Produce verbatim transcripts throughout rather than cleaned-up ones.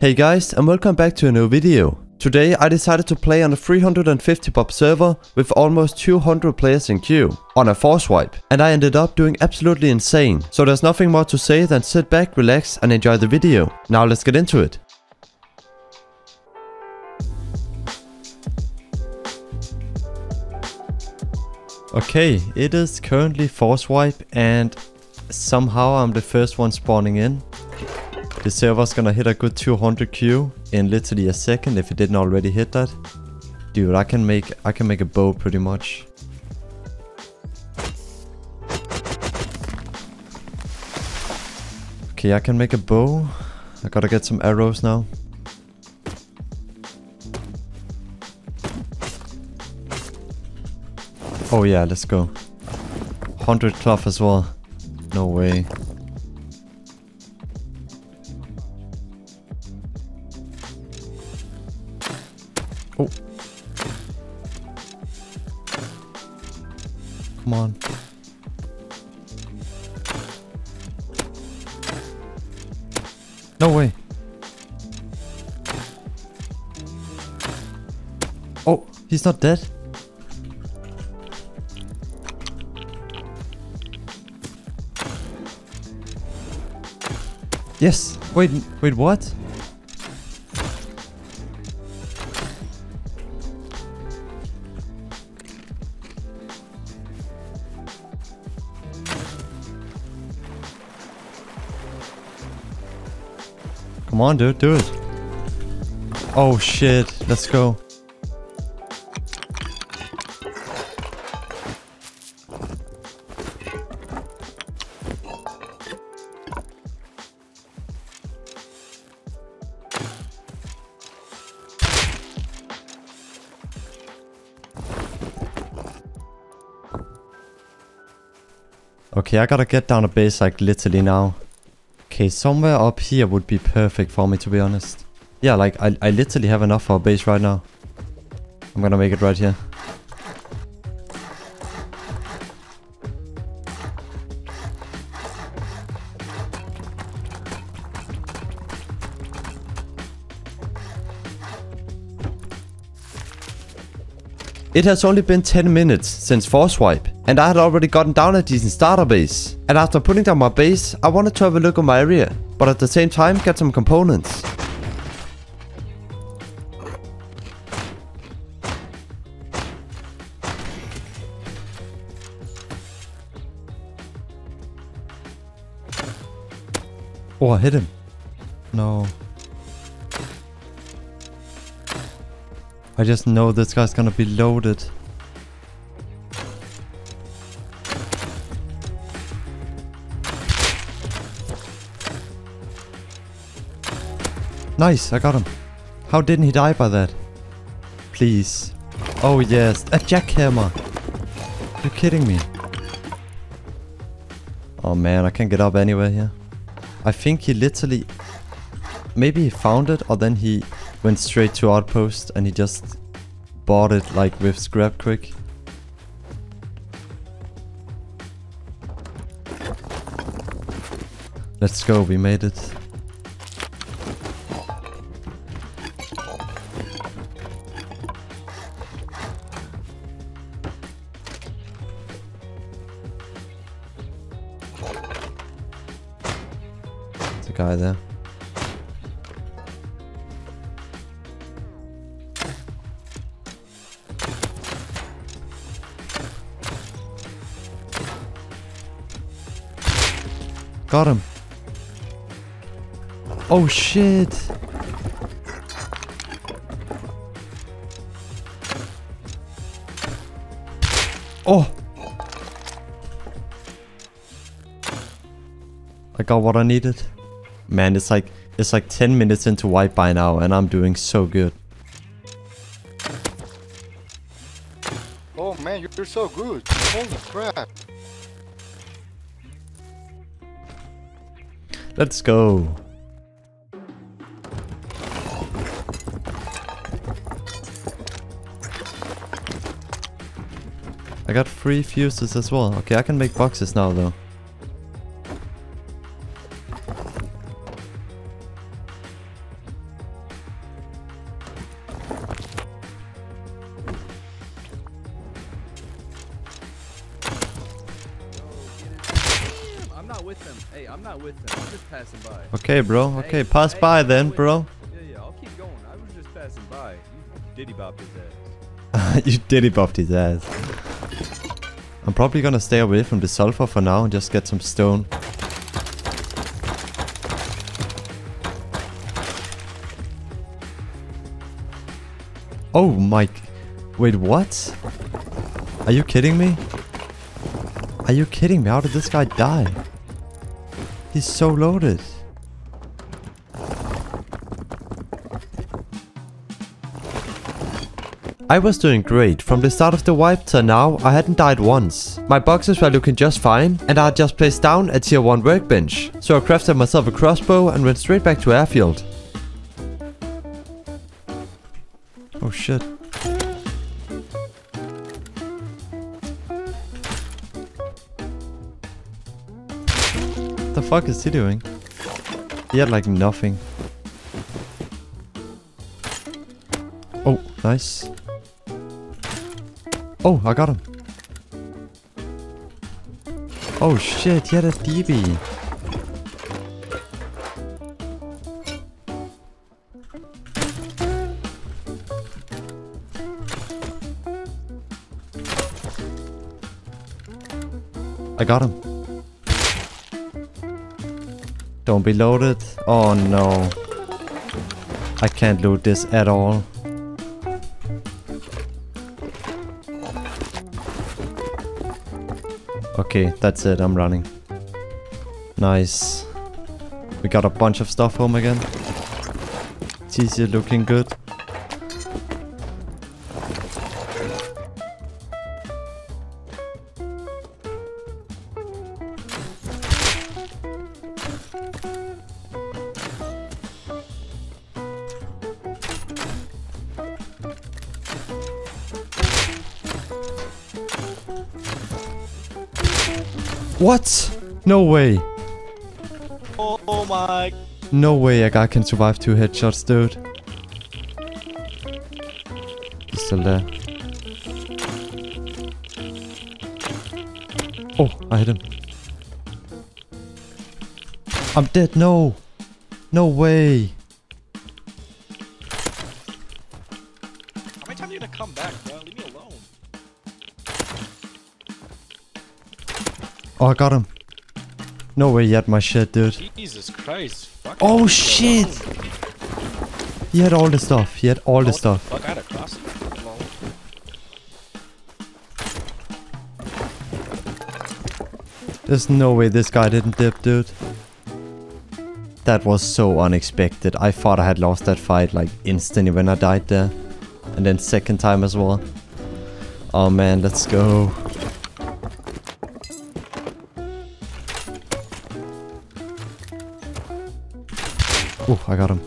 Hey guys, and welcome back to a new video. Today I decided to play on the three hundred fifty pop server with almost two hundred players in queue on a force wipe, and I ended up doing absolutely insane, so there's nothing more to say than sit back, relax and enjoy the video. Now let's get into it. Okay, it is currently force wipe and somehow I'm the first one spawning in. The server's gonna hit a good two hundred Q in literally a second if it didn't already hit that. Dude, I can make I can make a bow pretty much. Okay, I can make a bow. I gotta get some arrows now. Oh yeah, let's go. one hundred cloth as well. No way. Oh. Come on. No way. Oh, he's not dead. Yes. Wait, wait, what? Come on, dude, do it. Oh shit, let's go. Okay, I gotta get down to base like literally now. Okay, somewhere up here would be perfect for me, to be honest. Yeah, like, I, I literally have enough for a base right now. I'm gonna make it right here. It has only been ten minutes since force wipe, and I had already gotten down a decent starter base. And after putting down my base, I wanted to have a look at my area, but at the same time get some components. Oh, I hit him. No. I just know this guy's gonna be loaded. Nice, I got him. How didn't he die by that? Please. Oh yes, a jackhammer. You're kidding me. Oh man, I can't get up anywhere here. I think he literally... Maybe he found it, or then he... went straight to outpost and he just bought it like with scrap quick. Let's go, we made it. There's a guy there. Got him. Oh shit. Oh. I got what I needed. Man, it's like it's like ten minutes into wipe by now and I'm doing so good. Oh man, you're so good. Holy crap. Let's go. I got three fuses as well. Okay, I can make boxes now though. Hey, I'm not with him. I'm just passing by. Okay, bro. Okay, hey, pass hey, by hey, then, bro. Yeah, yeah, I'll keep going. I was just passing by. You diddy-bopped his ass. You diddy-bopped his ass. I'm probably gonna stay away from the sulfur for now and just get some stone. Oh my... Wait, what? Are you kidding me? Are you kidding me? How did this guy die? He's so loaded. I was doing great. From the start of the wipe till now, I hadn't died once. My boxes were looking just fine, and I had just placed down a tier one workbench. So I crafted myself a crossbow and went straight back to airfield. Oh shit. What the fuck is he doing? He had like nothing. Oh, nice. Oh, I got him. Oh shit, he had a D B. I got him. Don't be loaded. Oh no. I can't loot this at all. Okay, that's it. I'm running. Nice. We got a bunch of stuff home again. T C looking good. What? No way. Oh, oh my. No way a guy can survive two headshots, dude. He's still there. Oh, I hit him. I'm dead, no. No way. How many times are you gonna come back, bro? Leave me alone. Oh, I got him. No way he had my shit, dude. Jesus Christ. Fuck, oh shit! He had all the stuff. He had all oh, the stuff. The fuck, I had a cross. There's no way this guy didn't dip, dude. That was so unexpected. I thought I had lost that fight like instantly when I died there. And then second time as well. Oh man, let's go. Oh, I got him.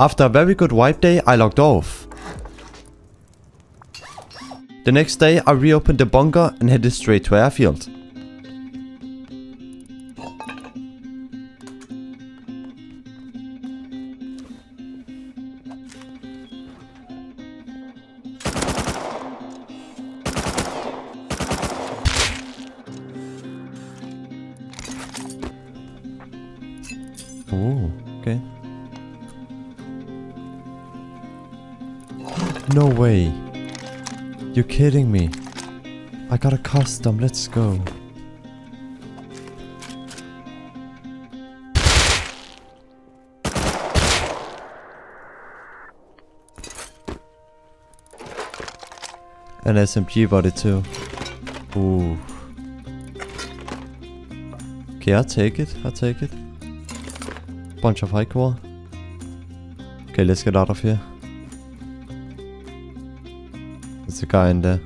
After a very good wipe day, I logged off. The next day, I reopened the bunker and headed straight to airfield. Oh, okay. No way. You're kidding me. I got a custom, let's go. An S M G body too. Ooh. Okay, I'll take it, I'll take it. Bunch of high core. Okay, let's get out of here. There's a guy in there.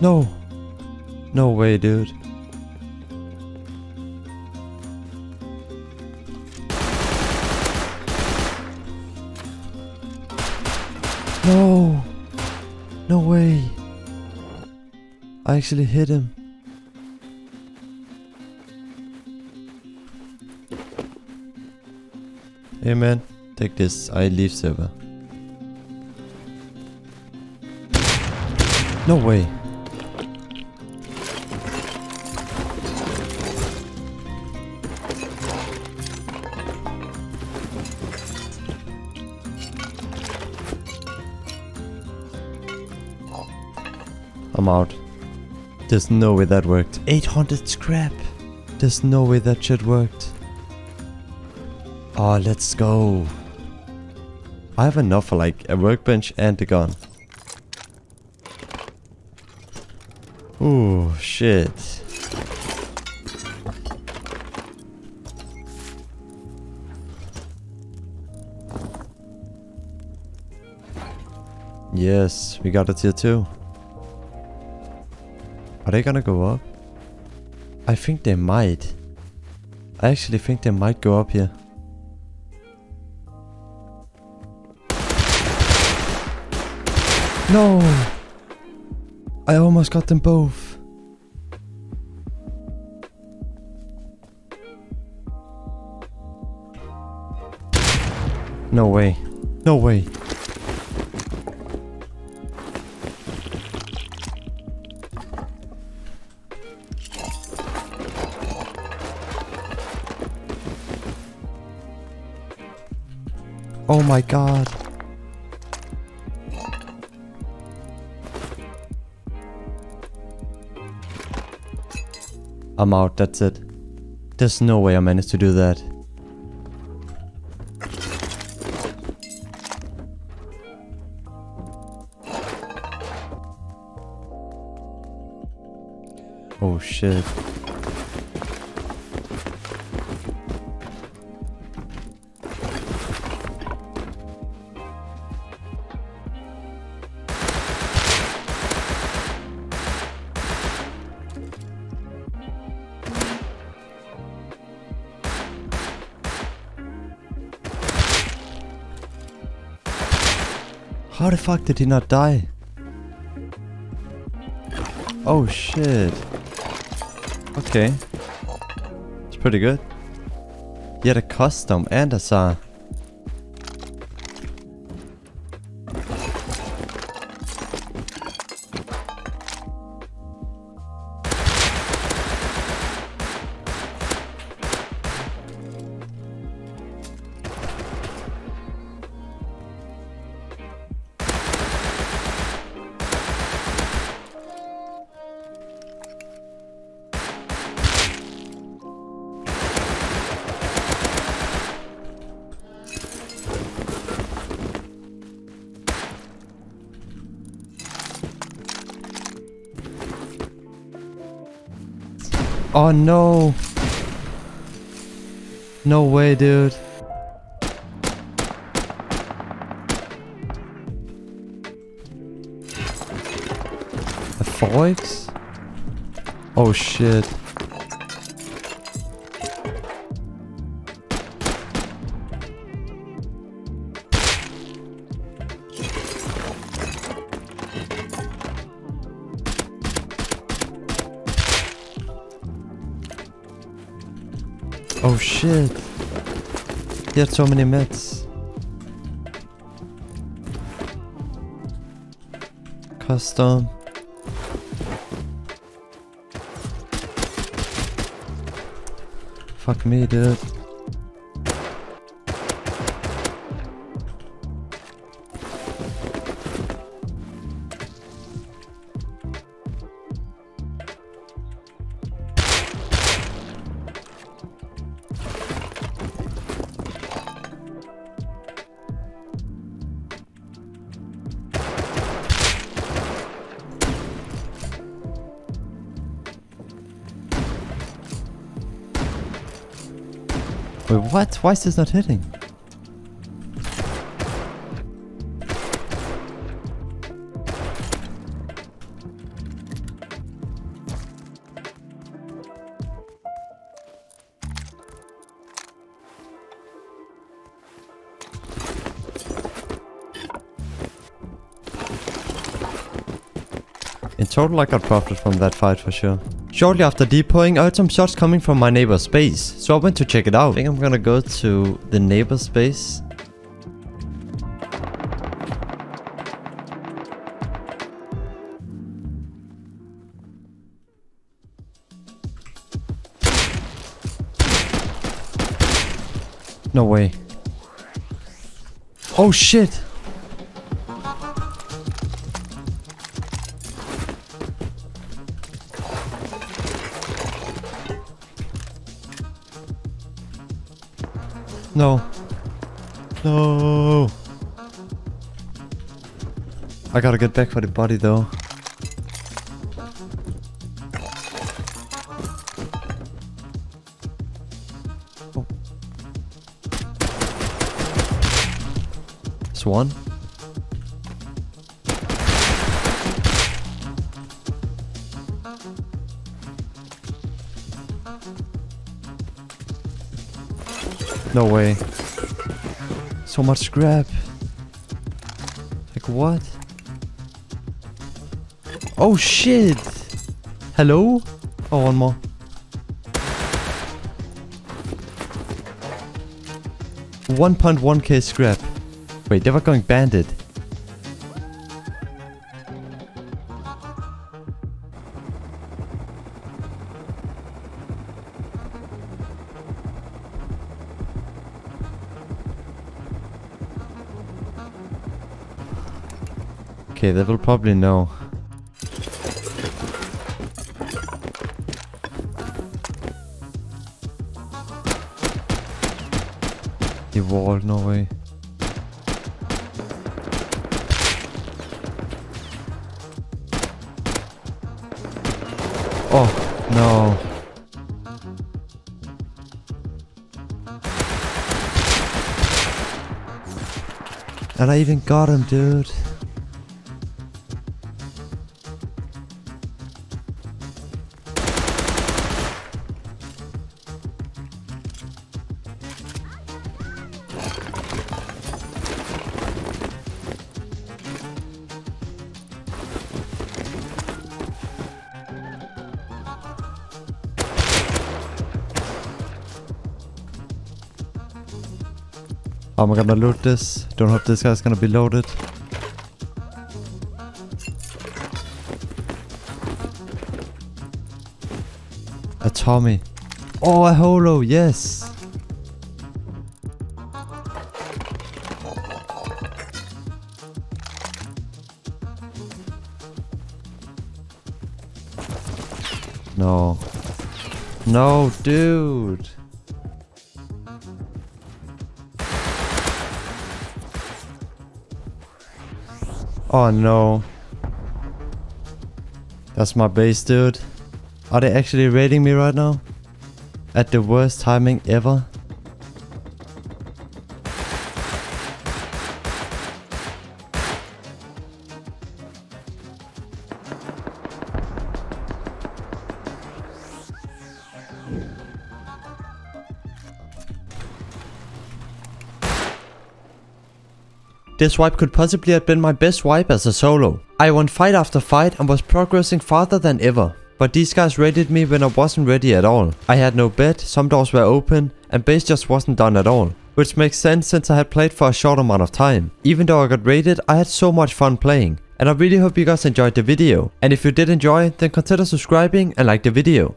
No! No way, dude. No! No way! I actually hit him. Hey man, take this, I leave server. No way! I'm out. There's no way that worked. eight hundred scrap. There's no way that shit worked. Ah, oh, let's go. I have enough for like a workbench and a gun. Ooh, shit. Yes, we got a tier two. Are they gonna go up? I think they might. I actually think they might go up here. No! I almost got them both. No way. No way. Oh my god. I'm out, that's it. There's no way I managed to do that. Oh shit. How the fuck did he not die? Oh shit. Okay. It's pretty good. He had a custom and a S A R. Oh no! No way, dude. A forex? Oh shit. Oh shit, he had so many meds. Custom. Fuck me, dude. Wait, what? Why is this not hitting? In total I got profit from that fight for sure. Shortly after deploying, I heard some shots coming from my neighbor's base, so I went to check it out. I think I'm gonna go to the neighbor's base. No way. Oh shit! No. No. I gotta get back for the body though. Oh. It's one. No way. So much scrap. Like what? Oh shit! Hello? Oh, one more. one point one K scrap. Wait, they were going bandit. Okay, they will probably know. The wall, no way. Oh, no. And I even got him, dude. I'm gonna loot this. Don't hope this guy's gonna be loaded. A Tommy. Oh, a holo, yes! No. No, dude! Oh no. That's my base, dude. Are they actually raiding me right now? At the worst timing ever? This wipe could possibly have been my best wipe as a solo. I won fight after fight and was progressing farther than ever. But these guys raided me when I wasn't ready at all. I had no bed, some doors were open, and base just wasn't done at all. Which makes sense since I had played for a short amount of time. Even though I got raided, I had so much fun playing. And I really hope you guys enjoyed the video. And if you did enjoy, then consider subscribing and like the video.